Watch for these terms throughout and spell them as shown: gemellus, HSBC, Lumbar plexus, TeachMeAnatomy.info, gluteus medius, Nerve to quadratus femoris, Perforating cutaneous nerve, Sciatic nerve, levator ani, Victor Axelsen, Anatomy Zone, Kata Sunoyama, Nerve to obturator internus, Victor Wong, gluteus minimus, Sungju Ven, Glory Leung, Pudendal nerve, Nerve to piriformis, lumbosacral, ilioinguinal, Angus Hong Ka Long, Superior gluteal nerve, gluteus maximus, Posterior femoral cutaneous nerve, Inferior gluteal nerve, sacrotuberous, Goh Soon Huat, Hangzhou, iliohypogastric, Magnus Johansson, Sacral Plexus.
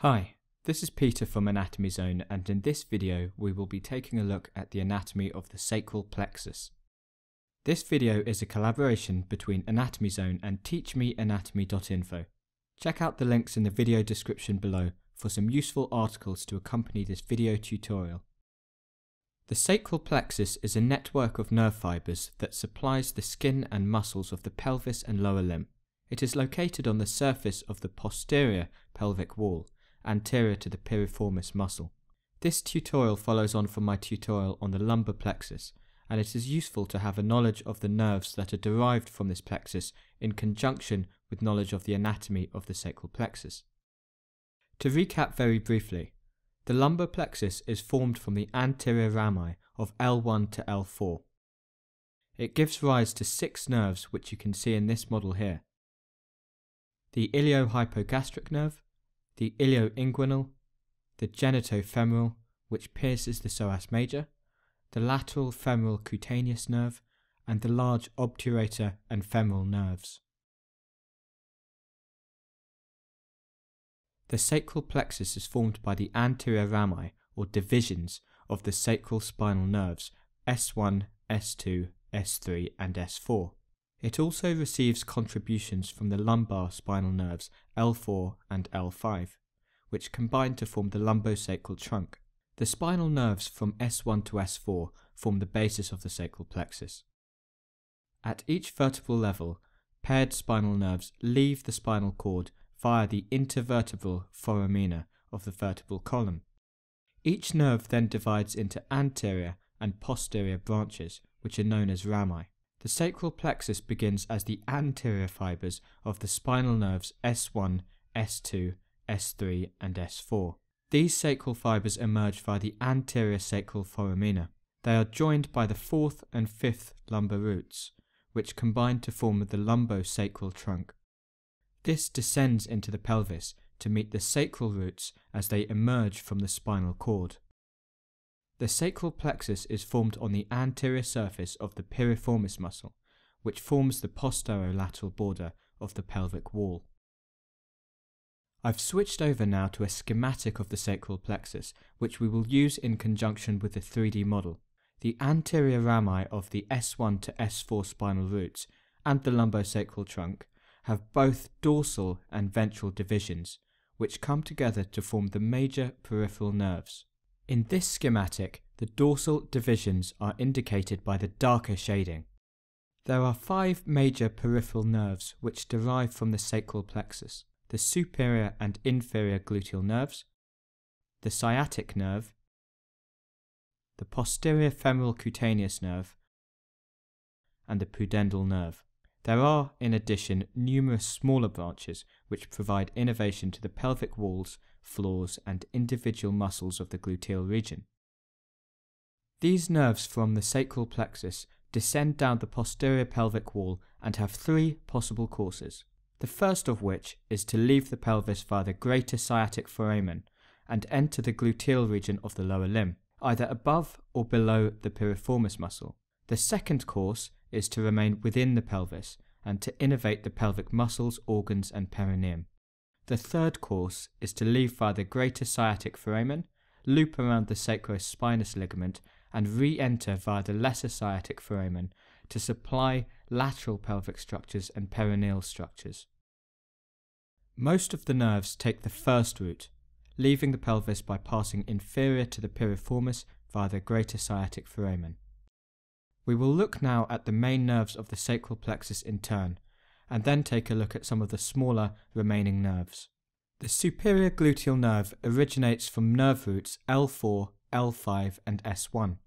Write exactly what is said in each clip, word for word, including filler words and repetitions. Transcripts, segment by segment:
Hi, this is Peter from Anatomy Zone, and in this video we will be taking a look at the anatomy of the sacral plexus. This video is a collaboration between Anatomy Zone and teach me anatomy dot info. Check out the links in the video description below for some useful articles to accompany this video tutorial. The sacral plexus is a network of nerve fibres that supplies the skin and muscles of the pelvis and lower limb. It is located on the surface of the posterior pelvic wall, anterior to the piriformis muscle. This tutorial follows on from my tutorial on the lumbar plexus, and it is useful to have a knowledge of the nerves that are derived from this plexus in conjunction with knowledge of the anatomy of the sacral plexus. To recap very briefly, the lumbar plexus is formed from the anterior rami of L one to L four. It gives rise to six nerves, which you can see in this model here: the iliohypogastric nerve, the ilioinguinal, the genitofemoral, which pierces the psoas major, the lateral femoral cutaneous nerve, and the large obturator and femoral nerves. The sacral plexus is formed by the anterior rami, or divisions, of the sacral spinal nerves S one, S two, S three and S four. It also receives contributions from the lumbar spinal nerves L four and L five, which combine to form the lumbosacral trunk. The spinal nerves from S one to S four form the basis of the sacral plexus. At each vertebral level, paired spinal nerves leave the spinal cord via the intervertebral foramina of the vertebral column. Each nerve then divides into anterior and posterior branches, which are known as rami. The sacral plexus begins as the anterior fibres of the spinal nerves S one, S two, S three and S four. These sacral fibres emerge via the anterior sacral foramina. They are joined by the fourth and fifth lumbar roots, which combine to form the lumbosacral trunk. This descends into the pelvis to meet the sacral roots as they emerge from the spinal cord. The sacral plexus is formed on the anterior surface of the piriformis muscle, which forms the posterolateral border of the pelvic wall. I've switched over now to a schematic of the sacral plexus, which we will use in conjunction with the three D model. The anterior rami of the S one to S four spinal roots and the lumbosacral trunk have both dorsal and ventral divisions, which come together to form the major peripheral nerves. In this schematic, the dorsal divisions are indicated by the darker shading. There are five major peripheral nerves which derive from the sacral plexus: the superior and inferior gluteal nerves, the sciatic nerve, the posterior femoral cutaneous nerve, and the pudendal nerve. There are, in addition, numerous smaller branches which provide innervation to the pelvic walls, floors and individual muscles of the gluteal region. These nerves from the sacral plexus descend down the posterior pelvic wall and have three possible courses, the first of which is to leave the pelvis via the greater sciatic foramen and enter the gluteal region of the lower limb, either above or below the piriformis muscle. The second course is to remain within the pelvis and to innervate the pelvic muscles, organs and perineum. The third course is to leave via the greater sciatic foramen, loop around the sacrospinous ligament, and re-enter via the lesser sciatic foramen to supply lateral pelvic structures and perineal structures. Most of the nerves take the first route, leaving the pelvis by passing inferior to the piriformis via the greater sciatic foramen. We will look now at the main nerves of the sacral plexus in turn, and then take a look at some of the smaller remaining nerves. The superior gluteal nerve originates from nerve roots L four, L five and S one.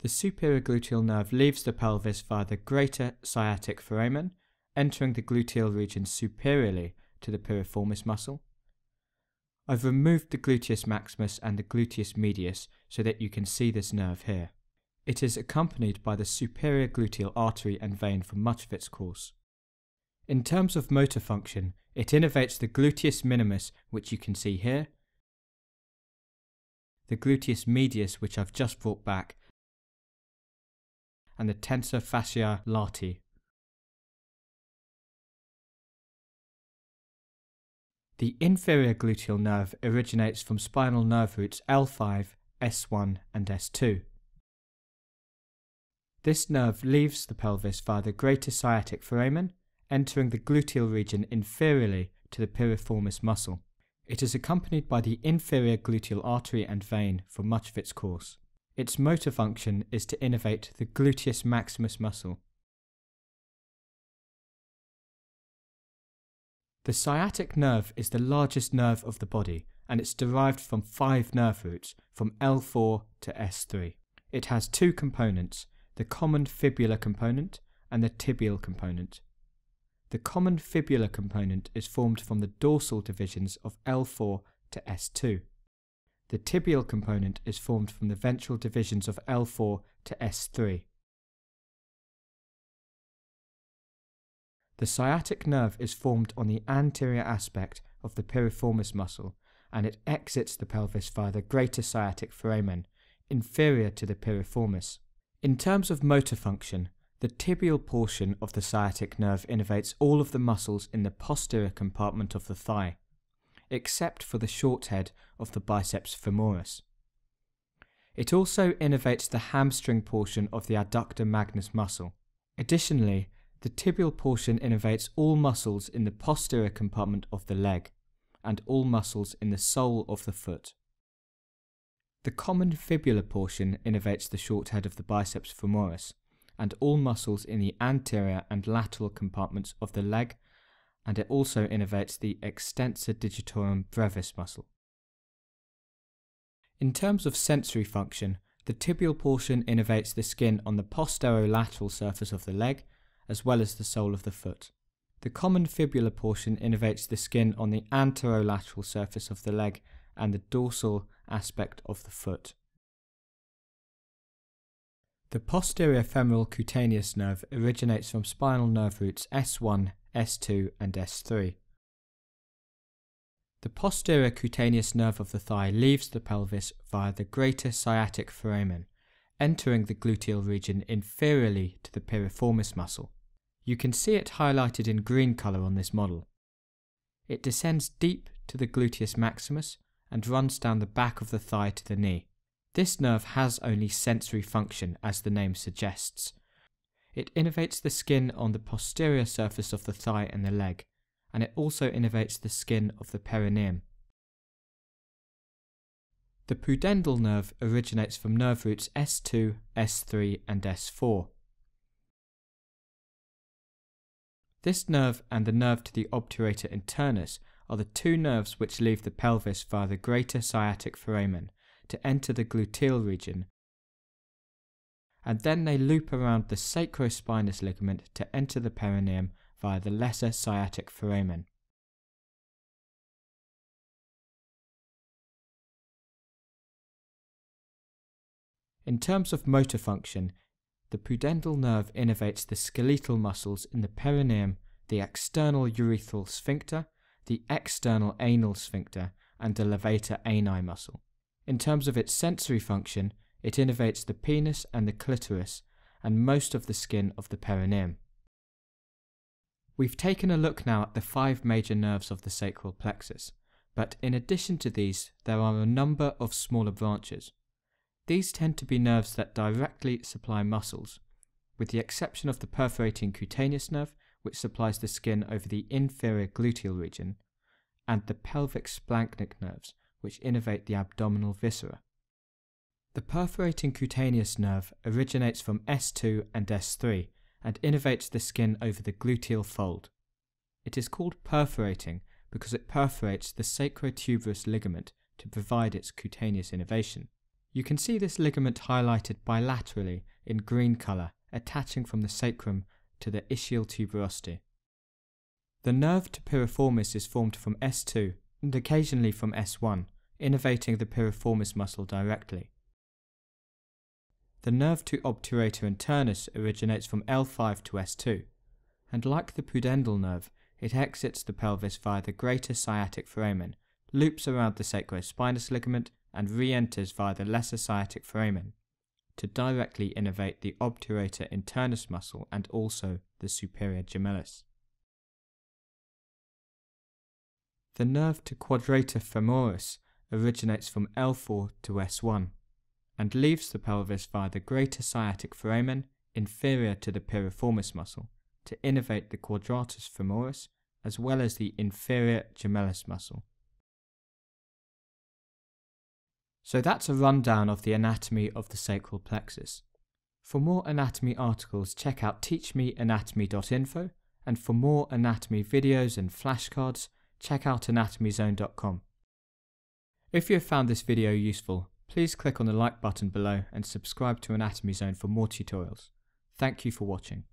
The superior gluteal nerve leaves the pelvis via the greater sciatic foramen, entering the gluteal region superiorly to the piriformis muscle. I've removed the gluteus maximus and the gluteus medius so that you can see this nerve here. It is accompanied by the superior gluteal artery and vein for much of its course. In terms of motor function, it innervates the gluteus minimus, which you can see here, the gluteus medius, which I've just brought back, and the tensor fasciae lati. The inferior gluteal nerve originates from spinal nerve roots L five, S one and S two. This nerve leaves the pelvis via the greater sciatic foramen, entering the gluteal region inferiorly to the piriformis muscle. It is accompanied by the inferior gluteal artery and vein for much of its course. Its motor function is to innervate the gluteus maximus muscle. The sciatic nerve is the largest nerve of the body, and it's derived from five nerve roots, from L four to S three. It has two components, the common fibular component and the tibial component. The common fibular component is formed from the dorsal divisions of L four to S two. The tibial component is formed from the ventral divisions of L four to S three. The sciatic nerve is formed on the anterior aspect of the piriformis muscle, and it exits the pelvis via the greater sciatic foramen, inferior to the piriformis. In terms of motor function, the tibial portion of the sciatic nerve innervates all of the muscles in the posterior compartment of the thigh, except for the short head of the biceps femoris. It also innervates the hamstring portion of the adductor magnus muscle. Additionally, the tibial portion innervates all muscles in the posterior compartment of the leg, and all muscles in the sole of the foot. The common fibular portion innervates the short head of the biceps femoris, and all muscles in the anterior and lateral compartments of the leg, and it also innervates the extensor digitorum brevis muscle. In terms of sensory function, the tibial portion innervates the skin on the posterolateral surface of the leg, as well as the sole of the foot. The common fibular portion innervates the skin on the anterolateral surface of the leg and the dorsal aspect of the foot. The posterior femoral cutaneous nerve originates from spinal nerve roots S one, S two and S three. The posterior cutaneous nerve of the thigh leaves the pelvis via the greater sciatic foramen, entering the gluteal region inferiorly to the piriformis muscle. You can see it highlighted in green colour on this model. It descends deep to the gluteus maximus and runs down the back of the thigh to the knee. This nerve has only sensory function, as the name suggests. It innervates the skin on the posterior surface of the thigh and the leg, and it also innervates the skin of the perineum. The pudendal nerve originates from nerve roots S two, S three and S four. This nerve and the nerve to the obturator internus are the two nerves which leave the pelvis via the greater sciatic foramen to enter the gluteal region, and then they loop around the sacrospinous ligament to enter the perineum via the lesser sciatic foramen. In terms of motor function, the pudendal nerve innervates the skeletal muscles in the perineum, the external urethral sphincter, the external anal sphincter, and the levator ani muscle. In terms of its sensory function, it innervates the penis and the clitoris, and most of the skin of the perineum. We've taken a look now at the five major nerves of the sacral plexus, but in addition to these, there are a number of smaller branches. These tend to be nerves that directly supply muscles, with the exception of the perforating cutaneous nerve, which supplies the skin over the inferior gluteal region, and the pelvic splanchnic nerves, which innervate the abdominal viscera. The perforating cutaneous nerve originates from S two and S three and innervates the skin over the gluteal fold. It is called perforating because it perforates the sacrotuberous ligament to provide its cutaneous innervation. You can see this ligament highlighted bilaterally in green colour, attaching from the sacrum to the ischial tuberosity. The nerve to piriformis is formed from S two and occasionally from S one, innervating the piriformis muscle directly. The nerve to obturator internus originates from L five to S two, and like the pudendal nerve, it exits the pelvis via the greater sciatic foramen, loops around the sacrospinous ligament, and re-enters via the lesser sciatic foramen to directly innervate the obturator internus muscle and also the superior gemellus. The nerve to quadratus femoris originates from L four to S one and leaves the pelvis via the greater sciatic foramen inferior to the piriformis muscle to innervate the quadratus femoris as well as the inferior gemellus muscle. So that's a rundown of the anatomy of the sacral plexus. For more anatomy articles, check out teach me anatomy dot info, and for more anatomy videos and flashcards, check out anatomy zone dot com. If you have found this video useful, please click on the like button below and subscribe to Anatomy Zone for more tutorials. Thank you for watching.